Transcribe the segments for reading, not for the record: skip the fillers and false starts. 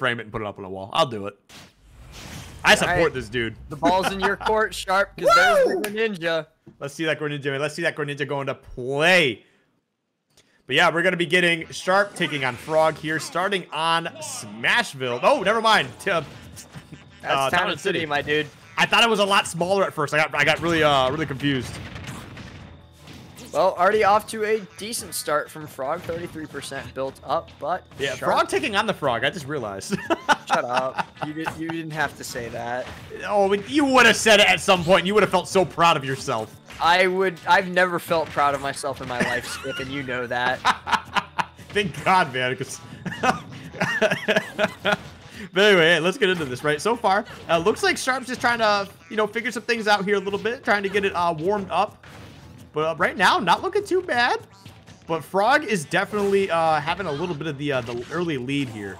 frame it and put it up on a wall. I'll do it. I support this dude. The ball's in your court, Sharp, because there's the Greninja. Let's see that Greninja. Let's see that Greninja going to play. But yeah, we're going to be getting Sharp taking on Frawg here, starting on Smashville. Oh, never mind. That's Town and City, my dude. I thought it was a lot smaller at first. I got really really confused. Well, already off to a decent start from Frawg, 33% built up, but yeah, Frawg taking on the Frawg. I just realized. Shut up! You didn't have to say that. Oh, you would have said it at some point. You would have felt so proud of yourself. I would. I've never felt proud of myself in my life, Skip, and you know that. Thank God, man. Because. But anyway, let's get into this, right? So far, looks like Sharp's just trying to, you know, figure some things out here a little bit, trying to get it warmed up. But right now, not looking too bad. But Frawg is definitely having a little bit of the early lead here.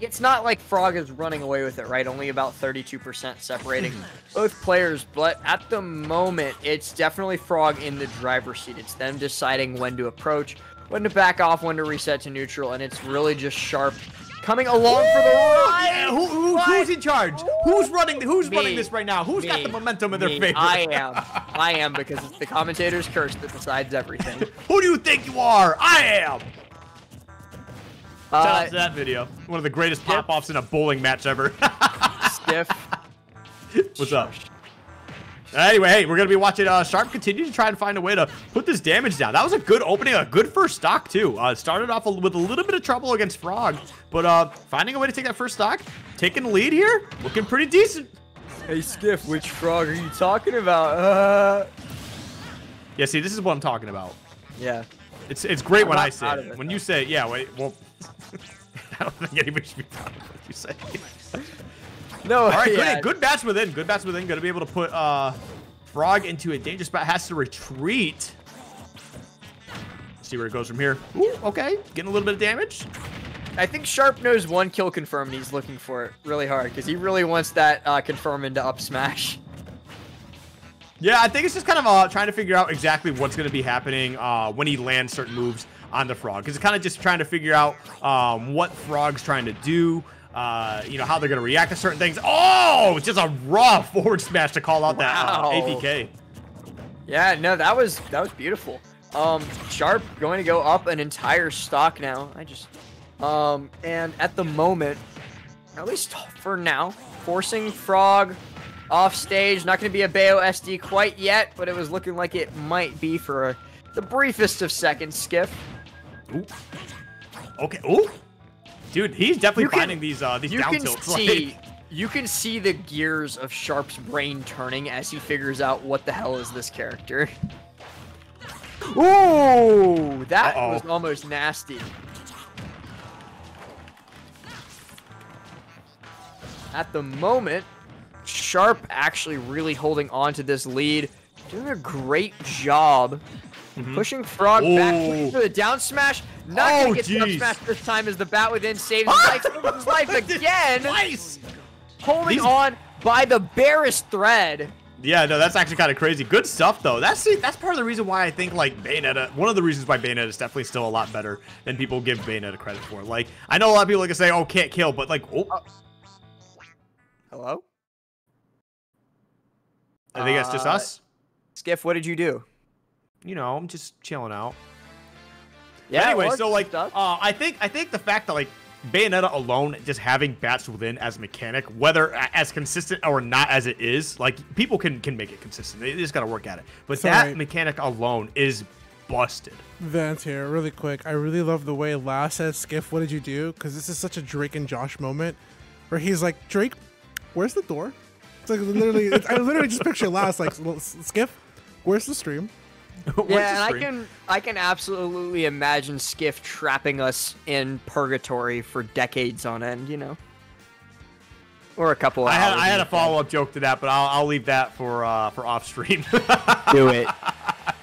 It's not like Frawg is running away with it, right? Only about 32% separating both players, but at the moment, it's definitely Frawg in the driver's seat. It's them deciding when to approach, when to back off, when to reset to neutral, and it's really just Sharp coming along for the ride. Yeah, who's in charge? Who's running? Who's running this right now? Who's got the momentum in their favor? I am. I am, because it's the commentator's curse that decides everything. Who do you think you are? I am. Shout out to that video. One of the greatest pop-offs in a bowling match ever. Stiff. What's up? Anyway, hey, we're going to be watching Sharp continue to try and find a way to put this damage down. That was a good opening, a good first stock, too. Started off with a little bit of trouble against Frawg, but finding a way to take that first stock, taking the lead here, looking pretty decent. Hey, Skiff, which Frawg are you talking about? Yeah, see, this is what I'm talking about. Yeah. It's great when I say it. When you say it, yeah, wait, well... I don't think anybody should be proud of what you say. No. All right, yeah. Good Bats Within. Good Bats Within. Gonna be able to put Frawg into a dangerous spot. Has to retreat. See where it goes from here. Ooh, okay. Getting a little bit of damage. I think Sharp knows one kill confirm, and he's looking for it really hard because he really wants that confirm into up smash. Yeah, I think it's just kind of trying to figure out exactly what's gonna be happening when he lands certain moves on the Frawg, because it's kind of just trying to figure out what Frawg's trying to do, you know, how they're going to react to certain things. Oh, just a raw forward smash to call out that APK. Yeah, no, that was beautiful. Sharp going to go up an entire stock now. And at the moment, at least for now, forcing Frawg off stage. Not going to be a Bayo SD quite yet, but it was looking like it might be for the briefest of seconds, Skip. Ooh. Okay. Ooh. Dude, he's definitely finding these down tilts. You can see the gears of Sharp's brain turning as he figures out what the hell is this character. Ooh, that was almost nasty. At the moment, Sharp actually really holding on to this lead, doing a great job. Mm-hmm. Pushing Frawg back to the down smash. Not going to get the up smash this time as the Bat Within saves his life again. Nice. Holding on by the barest thread. Yeah, no, that's actually kind of crazy. Good stuff, though. That's part of the reason why I think, like, Bayonetta, one of the reasons why Bayonetta is definitely still a lot better than people give Bayonetta credit for. Like, I know a lot of people like to say, oh, can't kill, but like, Hello? I think that's just us. Skiff, what did you do? You know, I'm just chilling out. Yeah. But anyway, so like, I think the fact that like Bayonetta alone, just having Bats Within as a mechanic, whether as consistent or not as it is, like people can make it consistent. They just gotta work at it. But that mechanic alone is busted. Vance here, really quick. I really love the way Last says, "Skiff, what did you do?" Because this is such a Drake and Josh moment, where he's like, "Drake, where's the door?" It's like literally, I literally just picture Last like, "Skiff, where's the stream?" Yeah, and I can absolutely imagine Skiff trapping us in purgatory for decades on end, you know, or a couple of hours. I had a follow-up joke to that, but I'll leave that for off stream. Do it.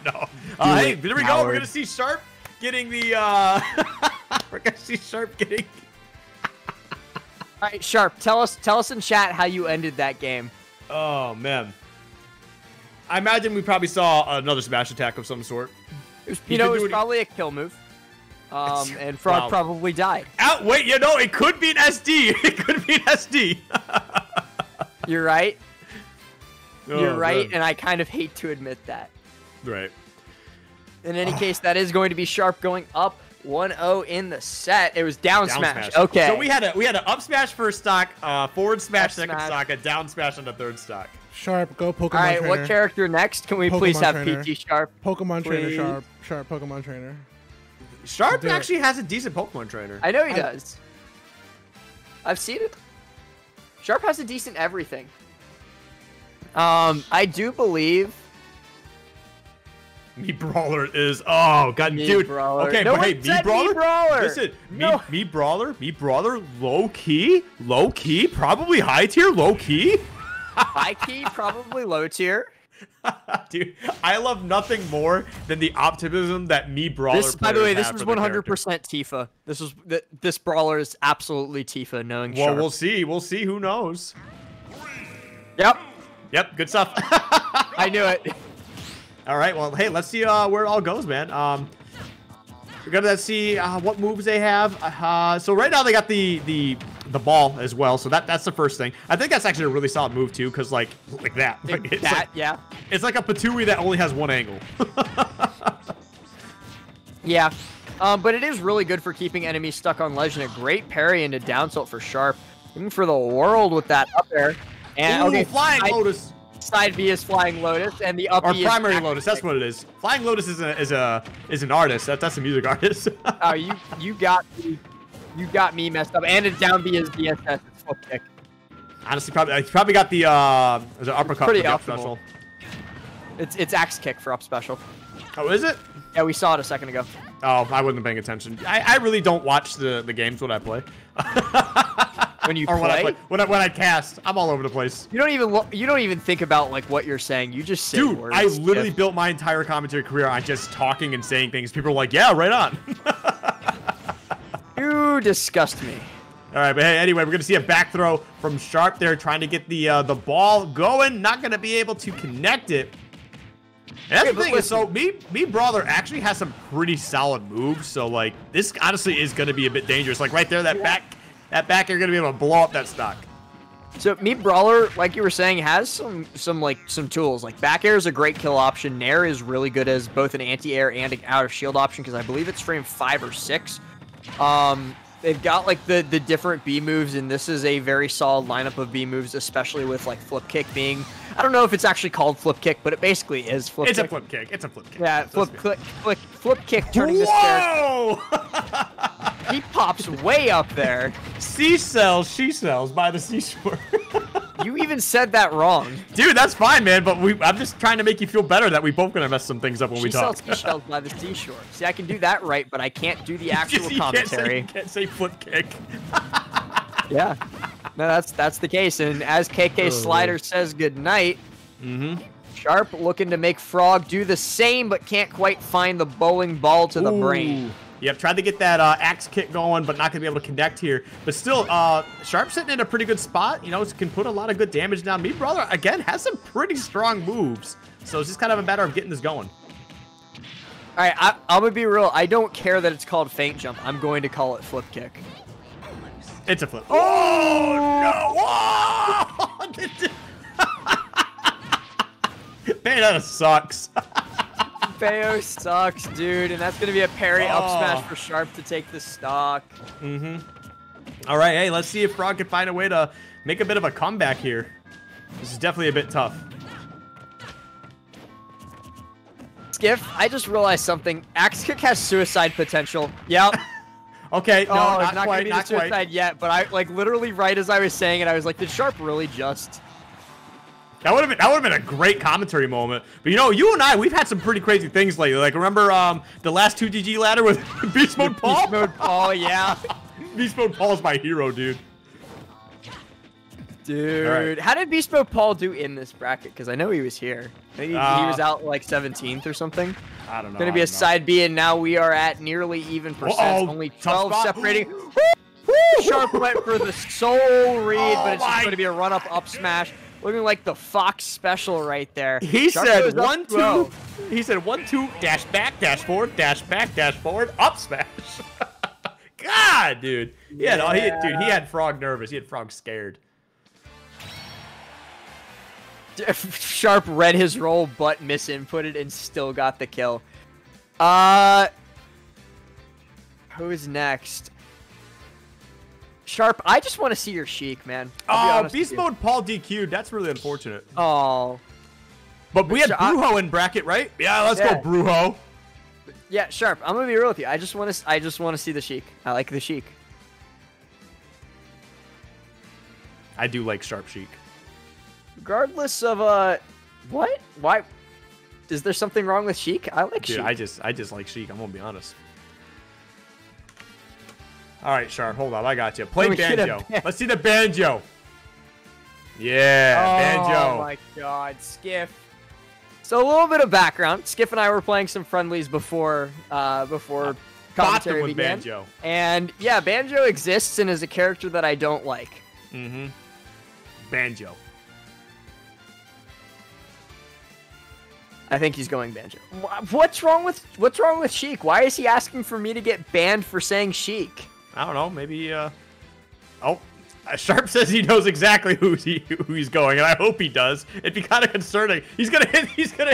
No. Hey, there we go. We're gonna see Sharp getting the. We're gonna see Sharp getting. All right, Sharp. Tell us in chat how you ended that game. Oh man. I imagine we probably saw another smash attack of some sort. It was probably a kill move. And Frawg probably died. Wait, you know, it could be an SD. It could be an SD. You're right. You're right, and I kind of hate to admit that. Right. In any case, that is going to be Sharp going up 1-0 in the set. It was down smash. Okay. So we had an up smash first stock, forward smash second stock, a down smash on the third stock. Sharp, go Pokemon trainer. All right, what character next? Can we please have PT Sharp? Pokemon trainer, Sharp. Sharp, Pokemon trainer. Sharp actually has a decent Pokemon trainer. I know he does. I've seen it. Sharp has a decent everything. I do believe... Mii Brawler is... Oh, God, dude. Brawler. Okay, no, but hey, Mii Brawler? Listen, no. Mii Brawler, low-key? Low-key? Probably high-tier, low-key? High-key, probably low-tier. Dude, I love nothing more than the optimism that Mii Brawler plays. By the way, this was 100% Tifa. This Brawler is absolutely Tifa, knowing Sharp. Well, we'll see. We'll see. Who knows? Yep. Yep, good stuff. I knew it. All right, well, hey, let's see where it all goes, man. We're gonna see what moves they have. So right now they got the ball as well. So that's the first thing. I think that's actually a really solid move too, because like that. It's like, yeah. It's like a Patooie that only has one angle. Yeah, but it is really good for keeping enemies stuck on ledge, and a great parry into down tilt for Sharp. Looking for the world with that up air. And ooh, okay, Flying Lotus. Side B is Flying Lotus, and the up B is Primary Lotus. That's what it is. Flying Lotus is an artist. That's a music artist. Oh, you got me messed up. And a down B is DSS. It's flip kick. Honestly, probably got the uppercut for the up special. It's axe kick for up special. Oh, is it? Yeah, we saw it a second ago. Oh, I wasn't paying attention. I really don't watch the games when I play. When I cast, I'm all over the place. You don't even think about like what you're saying. You just say words. Dude, I literally built my entire commentary career on just talking and saying things. People are like, yeah, right on. You disgust me. All right, but hey, anyway, we're gonna see a back throw from Sharp there, trying to get the ball going. Not gonna be able to connect it. And that's the thing. So Mii Brawler actually has some pretty solid moves. So like this honestly is gonna be a bit dangerous. Like right there, that back. At back, you're going to be able to blow up that stock. So, Mii Brawler, like you were saying, has some tools. Like, back air is a great kill option. Nair is really good as both an anti-air and an out-of-shield option, because I believe it's frame 5 or 6. They've got, like, the different B moves, and this is a very solid lineup of B moves, especially with, like, flip kick being... I don't know if it's actually called flip kick, but it basically is flip kick. It's a flip kick. It's a flip kick. Yeah, flip kick turning this character. Whoa! He pops way up there. Sea sells, she sells by the seashore. You even said that wrong. Dude, that's fine, man, but I'm just trying to make you feel better that we both gonna mess some things up when we talk. She sells, she sells by the seashore. See, I can do that right, but I can't do the actual commentary. You can't say flip kick. Yeah. No, that's the case, and as KK Slider says goodnight, Sharp looking to make Frawg do the same, but can't quite find the bowling ball to the brain. Yep, tried to get that axe kick going, but not going to be able to connect here. But still, Sharp sitting in a pretty good spot. You know, can put a lot of good damage down. Mii Brawler, again, has some pretty strong moves. So it's just kind of a matter of getting this going. All right, I'm going to be real. I don't care that it's called feint jump. I'm going to call it flip kick. It's a flip. Oh, no. Bayonetta sucks. Bayo sucks, dude, and that's going to be a parry up smash for Sharp to take the stock. All right, hey, let's see if Frawg can find a way to make a bit of a comeback here. This is definitely a bit tough. Skiff, I just realized something. Axe kick has suicide potential. Yep. Okay, no, not quite, not suicide quite yet, but I, like, literally right as I was saying it, I was like, did Sharp really just... That would have been a great commentary moment. But you know, you and I, we've had some pretty crazy things lately. Like remember the last 2GG ladder with Beast Mode Paul? Beast Mode Paul, yeah. Beast Mode Paul's my hero, dude. Dude, right. How did Beast Mode Paul do in this bracket? Because I know he was here. I think he was out like 17th or something. I don't know. It's gonna be a side B, and now we are at nearly even percent. Only 12 separating. Sharp went for the soul read, but it's just gonna be a run-up up smash. looking like the Fox special right there. He Sharp said 1-2. He said 1-2 dash back dash forward up smash. God, dude. Yeah, no, he had Frawg nervous. He had Frawg scared. Sharp read his roll but misinputted and still got the kill. Who's next? Sharp, I just want to see your Sheik, man. Oh, Beast Mode Paul DQ'd. That's really unfortunate. Oh. But we had Brujo in bracket, right? Yeah, let's go, Brujo. Yeah, Sharp, I'm gonna be real with you. I just want to see the Sheik. I like the Sheik. I do like Sharp Sheik. Regardless of what? Why? Is there something wrong with Sheik? I like Sheik. I just like Sheik. I'm gonna be honest. All right, Sharp, hold on. I got you. Play Banjo. Let's see the Banjo. Yeah, oh, Banjo. Oh my God, Skiff. So a little bit of background. Skiff and I were playing some friendlies before commentary with began. Banjo. And yeah, Banjo exists and is a character that I don't like. Mm-hmm. Banjo. I think he's going Banjo. What's wrong with Sheik? Why is he asking for me to get banned for saying Sheik? I don't know. Maybe. Oh, Sharp says he knows exactly who he's going, and I hope he does. It'd be kind of concerning. He's gonna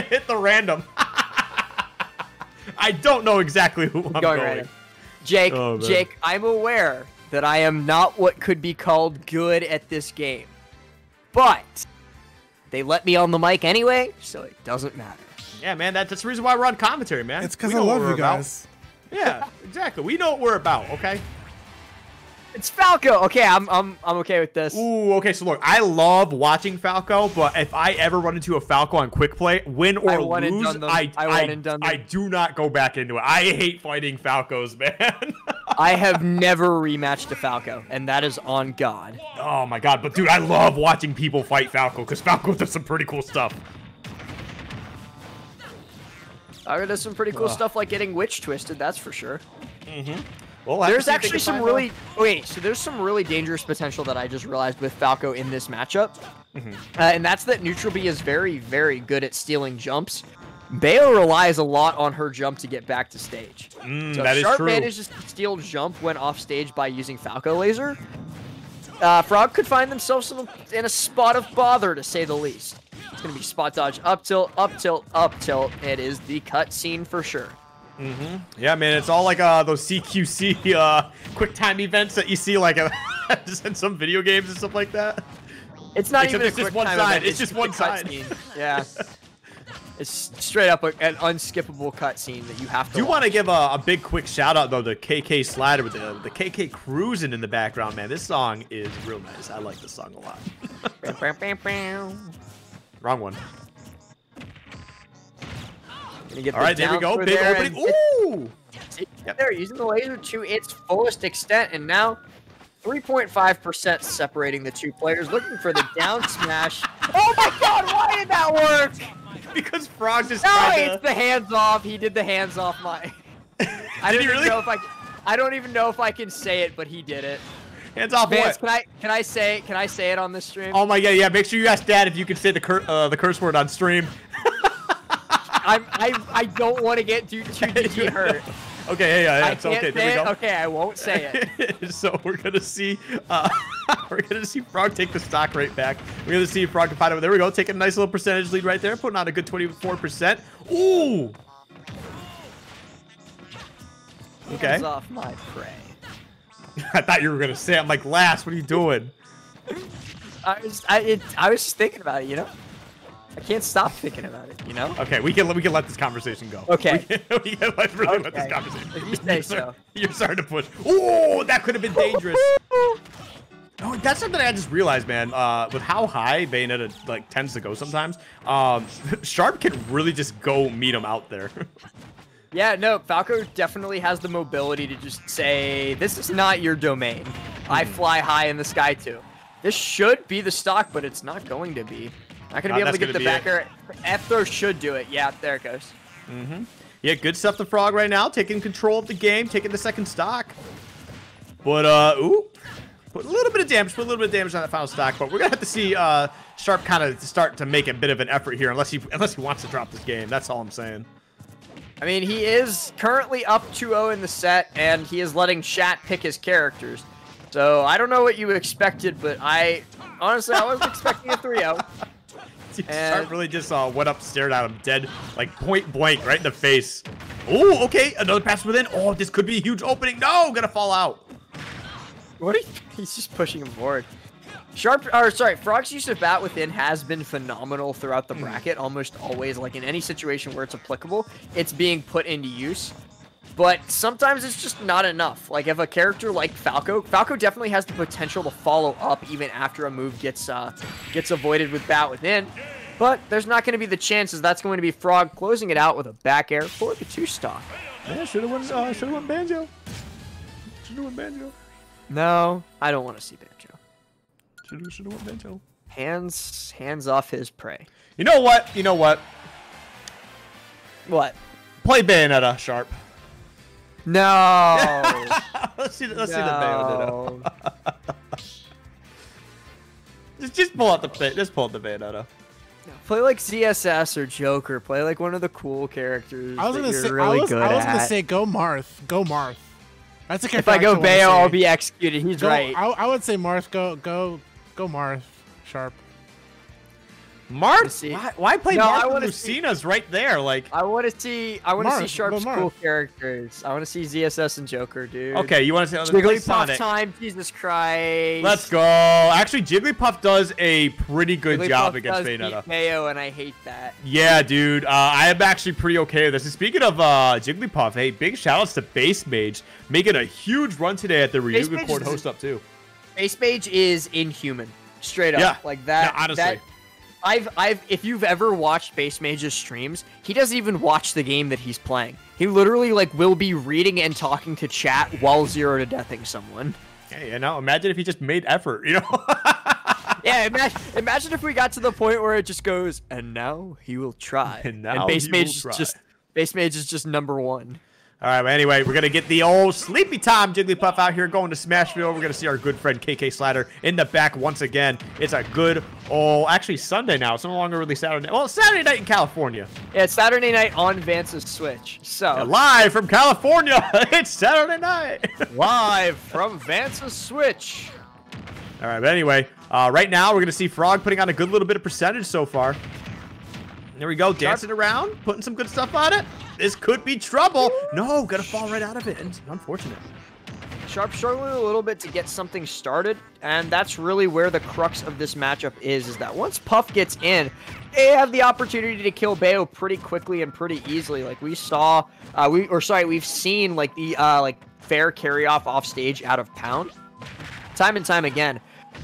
hit the random. I don't know exactly who I'm going. Random. Jake, oh, Jake, I'm aware that I am not what could be called good at this game, but they let me on the mic anyway, so it doesn't matter. Yeah, man, that's the reason why we're on commentary, man. It's because I love you guys. Yeah, exactly. We know what we're about, okay? It's Falco. Okay, I'm okay with this. Ooh, okay. So look, I love watching Falco, but if I ever run into a Falco on quick play, win or lose, I do not go back into it. I hate fighting Falcos, man. I have never rematched a Falco, and that is on God. Oh my God, but dude, I love watching people fight Falco because Falco does some pretty cool stuff. Falco does some pretty cool stuff, like getting witch twisted. That's for sure. Mm-hmm. Well, there's actually some really so there's some really dangerous potential that I just realized with Falco in this matchup, and that's that Neutral B is very, very good at stealing jumps. Bayo relies a lot on her jump to get back to stage. So that Sharp is true. Manages to steal jump when off stage by using Falco Laser. Frawg could find themselves in a spot of bother, to say the least. It's going to be spot dodge, up tilt, up tilt, up tilt. It is the cutscene for sure. Yeah, man, it's all like those CQC quick time events that you see like just in some video games and stuff like that. It's not even a quick time event. It's just one side. Yeah, it's straight up an unskippable cutscene that you have to. Do want to give a big quick shout out though to KK Slider with the KK cruising in the background, man. This song is real nice. I like this song a lot. Wrong one. All right, there we go. Big opening. Ooh! They're using the laser to its fullest extent, and now 3.5% separating the two players. Looking for the down smash. Oh my God! Why did that work? Because Frawg just tried to... it's the hands off. He did the hands off. I don't even know if I don't even know if I can say it, but he did it. Hands off. Vance, what? Can I say it? Can I say it on this stream? Oh my God! Yeah, make sure you ask Dad if you can say the curse word on stream. I don't want to get 2GG hurt. Okay, yeah, it's okay. There we go. Okay, I won't say it. So we're gonna see Frawg take the stock right back. We're gonna see Frawg find it. There we go, taking a nice little percentage lead right there, putting on a good 24%. Ooh. Okay. Hands off my prey. I thought you were gonna say it. I'm like, Lass, what are you doing? I was just thinking about it, you know. I can't stop thinking about it, you know? Okay, we can let this conversation go. Okay. We can really let this conversation go. If you say so. You're starting to push. Oh, that could have been dangerous. Oh, that's something I just realized, man. With how high Bayonetta like tends to go sometimes, Sharp can really just go meet him out there. Yeah, no, Falco definitely has the mobility to just say, this is not your domain. I fly high in the sky too. This should be the stock, but it's not going to be. Not going to be able to get the back air. F-throw should do it. Yeah, there it goes. Yeah, good stuff to Frawg right now. Taking control of the game. Taking the second stock. But, ooh. Put a little bit of damage, on that final stock, but we're gonna have to see Sharp kind of start to make a bit of an effort here, unless he wants to drop this game. That's all I'm saying. I mean, he is currently up 2-0 in the set, and he is letting Shat pick his characters. So I don't know what you expected, but I honestly I wasn't expecting a 3-0. Sharp really just went up, stared at him dead, like point blank, right in the face. Oh, okay, another pass within. Oh, this could be a huge opening. No, gonna fall out. What? He's just pushing him forward. Frawg's use of Bat Within has been phenomenal throughout the bracket, almost always. Like in any situation where it's applicable, it's being put into use. But sometimes it's just not enough. Like if a character like Falco definitely has the potential to follow up even after a move gets avoided with Bat Within. But there's not going to be the chances. That's going to be Frawg closing it out with a back air for the 2-stock. Yeah, should have won Banjo. No, I don't want to see Banjo. Should have won Banjo. Hands off his prey. You know what? What? Play Bayonetta, Sharp. No. let's see the Bayonetta. just pull out the Bayonetta. No, play like CSS or Joker. Play like one of the cool characters. I was gonna say go Marth. Go Marth. That's a character. If I go Bayo, I'll be executed. He's right. I would say Marth. Go Marth. Sharp. Marth? Why play Marth when Lucina's right there? Like I want to see Sharp's cool characters. I want to see ZSS and Joker, dude. Okay, you want to see Jigglypuff time? Jesus Christ! Let's go. Actually, Jigglypuff does a pretty good job against Bayonetta. KO, and I hate that. Yeah, dude. I am actually pretty okay with this. And speaking of Jigglypuff, hey, big shoutouts to Base Mage making a huge run today at the Ryuga Court host up too. Base Mage is inhuman, straight up. Yeah, like that. No, honestly. If you've ever watched Base Mage's streams, he doesn't even watch the game that he's playing. He literally like will be reading and talking to chat while zero to deathing someone. Hey, you know, imagine if he just made effort, you know? Yeah, imagine if we got to the point where it just goes, and now he will try. And Base Mage is just #1. All right, well, anyway, we're going to get the old sleepy time Jigglypuff out here going to Smashville. We're going to see our good friend KK Slider in the back once again. It's a good old, actually Sunday now. It's no longer really Saturday. Well, it's Saturday night in California. Yeah, it's Saturday night on Vance's Switch. So yeah, live from California, it's Saturday night. Live from Vance's Switch. All right, but anyway, right now we're going to see Frawg putting on a good little bit of percentage so far. There we go, dancing around, putting some good stuff on it. This could be trouble. No, gonna fall right out of it. Unfortunate. Sharp struggling a little bit to get something started, and that's really where the crux of this matchup is that once Puff gets in, they have the opportunity to kill Bayo pretty quickly and pretty easily. Like we saw, we've seen like the fair carry off stage out of Pound, time and time again,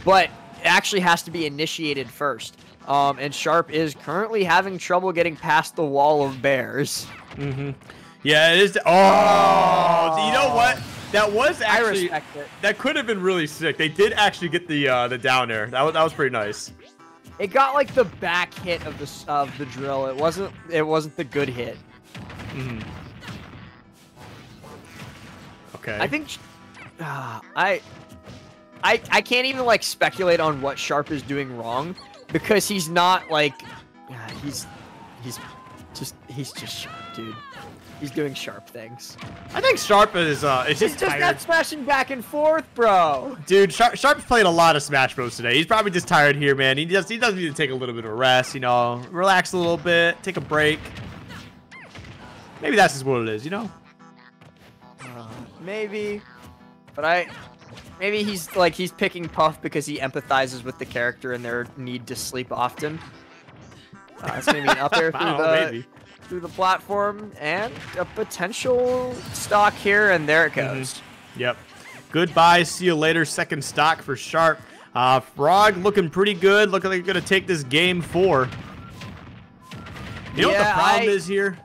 but it actually has to be initiated first. And Sharp is currently having trouble getting past the wall of bears. Mm-hmm. Yeah, it is. Oh, you know what? That was actually, I respect it. That could have been really sick. They did actually get the down air. That was pretty nice. It got like the back hit of the drill. It wasn't the good hit. Mm-hmm. Okay. I think I can't even like speculate on what Sharp is doing wrong. Because he's not like, he's just Sharp, dude. He's doing Sharp things. I think Sharp is just tired. He's just not smashing back and forth, bro. Dude, Sharp's played a lot of Smash Bros today. He's probably just tired here, man. He does need to take a little bit of a rest, you know, relax a little bit, take a break. Maybe that's just what it is, you know. Maybe, but maybe he's like he's picking Puff because he empathizes with the character and their need to sleep often. That's gonna be an up air through the platform and a potential stock here, and there it goes. Mm-hmm. Yep. Goodbye. See you later. Second stock for Sharp. Frawg looking pretty good. Looking like you're gonna take this game 4. You know what the problem is here?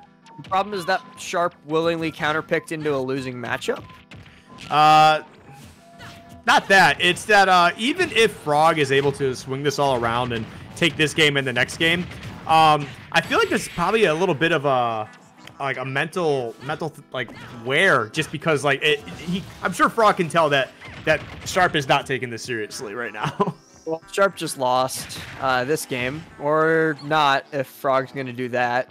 The problem is that Sharp willingly counterpicked into a losing matchup. Not that. It's that even if Frawg is able to swing this all around and take this game and the next game, I feel like there's probably a little bit of a like a mental like wear, just because like I'm sure Frawg can tell that Sharp is not taking this seriously right now. Well, Sharp just lost this game, or not if Frawg's gonna do that.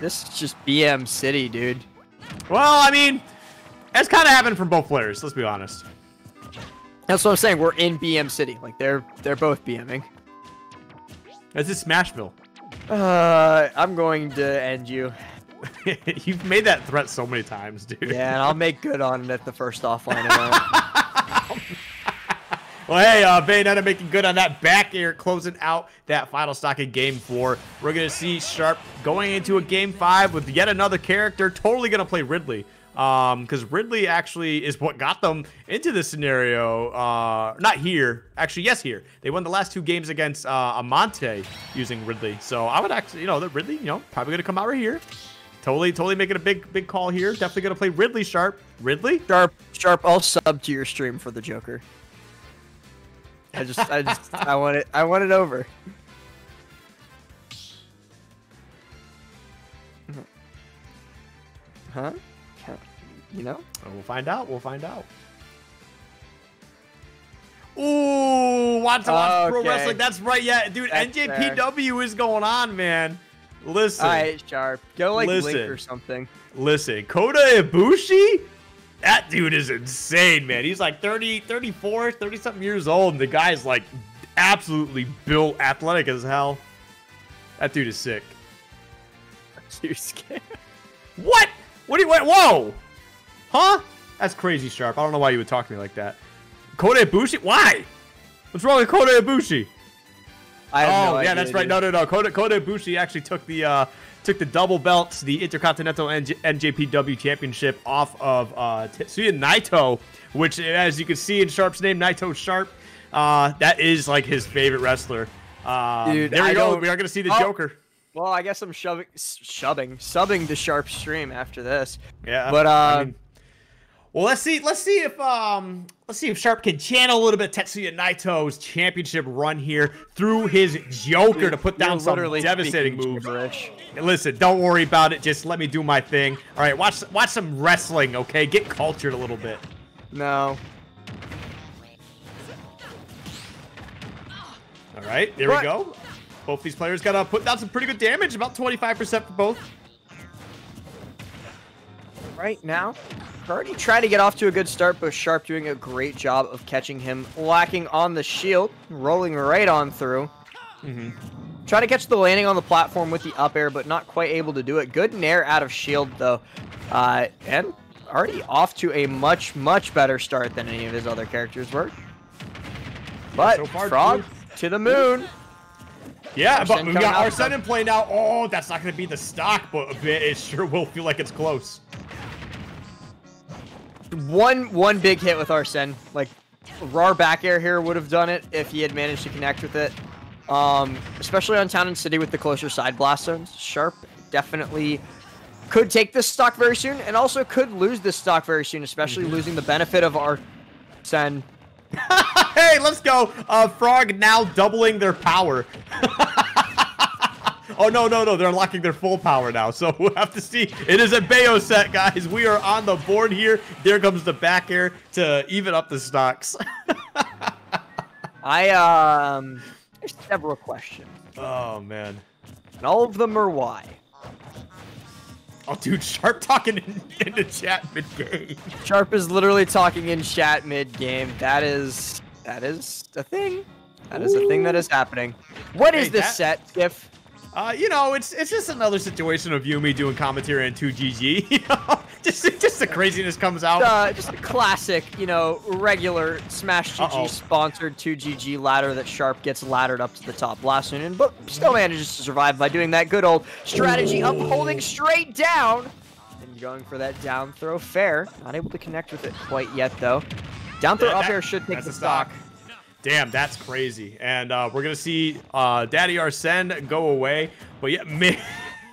This is just BM City, dude. Well, I mean, that's kind of happened from both players. Let's be honest. That's what I'm saying. We're in BM City. Like they're both BMing. This is Smashville. I'm going to end you. You've made that threat so many times, dude. Yeah, and I'll make good on it at the first offline event. Well, hey, Bayonetta making good on that back air, closing out that final stock in Game 4. We're going to see Sharp going into a Game 5 with yet another character. Totally going to play Ridley. Because Ridley actually is what got them into this scenario. Not here. Actually, yes, here. They won the last two games against Amante using Ridley. So I would actually, you know, the Ridley, you know, probably going to come out right here. Totally making a big call here. Definitely going to play Ridley, Sharp. Ridley? Sharp, I'll sub to your stream for the Joker. I want it. I want it over. Huh? You know? We'll find out. We'll find out. Ooh, want to watch pro wrestling? That's right. Yeah, dude. That's NJPW fair. Is going on, man. Listen. All right, Sharp. Go like Link or something. Listen, Kota Ibushi. That dude is insane, man. He's like 30, 34, 30-something years old, and the guy's like absolutely built, athletic as hell. That dude is sick. Are you scared? What? What do you want? Whoa! Huh? That's crazy, Sharp. I don't know why you would talk to me like that. Kota Ibushi? Why? What's wrong with Kota Ibushi? I have no idea. Yeah, that's right. No. Kota Ibushi actually took the... took the double belts, the Intercontinental NJPW Championship off of Tetsuya Naito, which, as you can see in Sharp's name, Naito Sharp, that is like his favorite wrestler. Dude, there you go. We are going to see the Joker. Well, I guess I'm subbing to Sharp's stream after this. Yeah. But I mean, well, let's see if Sharp can channel a little bit Tetsuya Naito's championship run here through his Joker to put down some devastating moves. Listen, don't worry about it. Just let me do my thing. All right, watch some wrestling, okay? Get cultured a little bit. No. All right, there we go. Both these players got to put down some pretty good damage, about 25% for both. Right now, already tried to get off to a good start, but Sharp doing a great job of catching him, lacking on the shield, rolling right on through. Try to catch the landing on the platform with the up air, but not quite able to do it. Good nair out of shield, though. And already off to a much better start than any of his other characters were. But so far, Frawg to the moon. Yeah, Arsene, but we got Arsene in play now. Oh, that's not going to be the stock, but it sure will feel like it's close. One big hit with Arsene. Like, raw back air here would have done it if he had managed to connect with it. Especially on Town and City with the closer side blast zones. Sharp definitely could take this stock very soon and also could lose this stock very soon, especially losing the benefit of Arsene. Hey, let's go. Frawg now doubling their power. Oh, no. They're unlocking their full power now. So we'll have to see. It is a Bayo set, guys. We are on the board here. There comes the back air to even up the stocks. There's several questions. Oh, man. And all of them are why. Oh, dude, Sharp talking in the chat mid-game. Sharp is literally talking in chat mid-game. That is a thing. That is a thing that is happening. What is this set, Skiff? You know, it's just another situation of Yumi doing commentary on 2GG. You know, just the craziness comes out. Just a classic, you know, regular Smash GG sponsored 2GG ladder that Sharp gets laddered up to the top last noon, but still manages to survive by doing that good old strategy of holding straight down and going for that down throw. Fair, not able to connect with it quite yet though. Down throw up air should take the stock. Damn, that's crazy. And we're going to see Daddy Arsene go away. But yeah,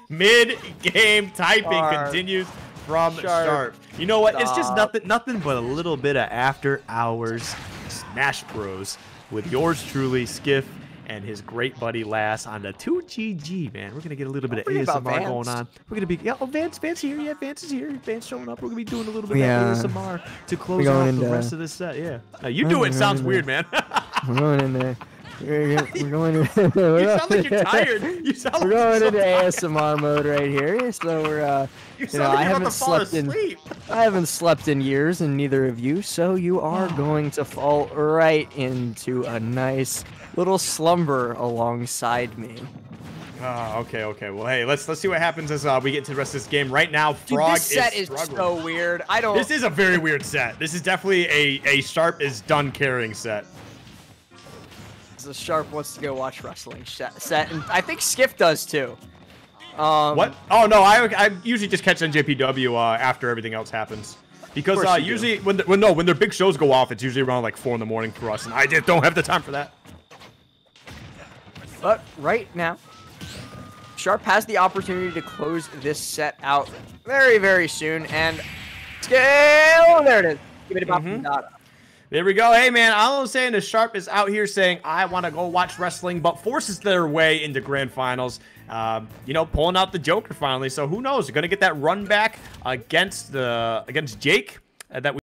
mid-game typing continues from Sharp. You know what? It's just nothing but a little bit of after hours Smash Bros. With yours truly, Skiff and his great buddy Lass on the 2GG, man. We're going to get a little bit of ASMR going on. We're going to be, yeah, oh, Vance here. Yeah, Vance is here. Vance showing up. We're going to be doing a little bit of ASMR to close out the rest of this set. Yeah. You do it. Sounds weird, man. We're going in there. We're going in there. You sound like you're tired. You sound like we're going into ASMR mode right here. So we're, you know, like I haven't slept in years, and neither of you. So you are going to fall right into a nice little slumber alongside me. Okay, okay. Well, hey, let's see what happens as we get to the rest of this game. Right now, Frawg is struggling. This set is so weird. I don't. This is a very weird set. This is definitely a Sharp is done carrying set. The Sharp wants to go watch wrestling set, and I think Skiff does too. What? Oh no, I usually just catch NJPW after everything else happens, because usually when their big shows go off, it's usually around like 4 in the morning for us, and I just don't have the time for that. But right now, Sharp has the opportunity to close this set out very, very soon, and scale. There it is. Give it a pop. There we go. Hey, man, all I'm saying is Sharp is out here saying, I want to go watch wrestling, but forces their way into grand finals. You know, pulling out the Joker finally. So who knows? They're going to get that run back against Jake that we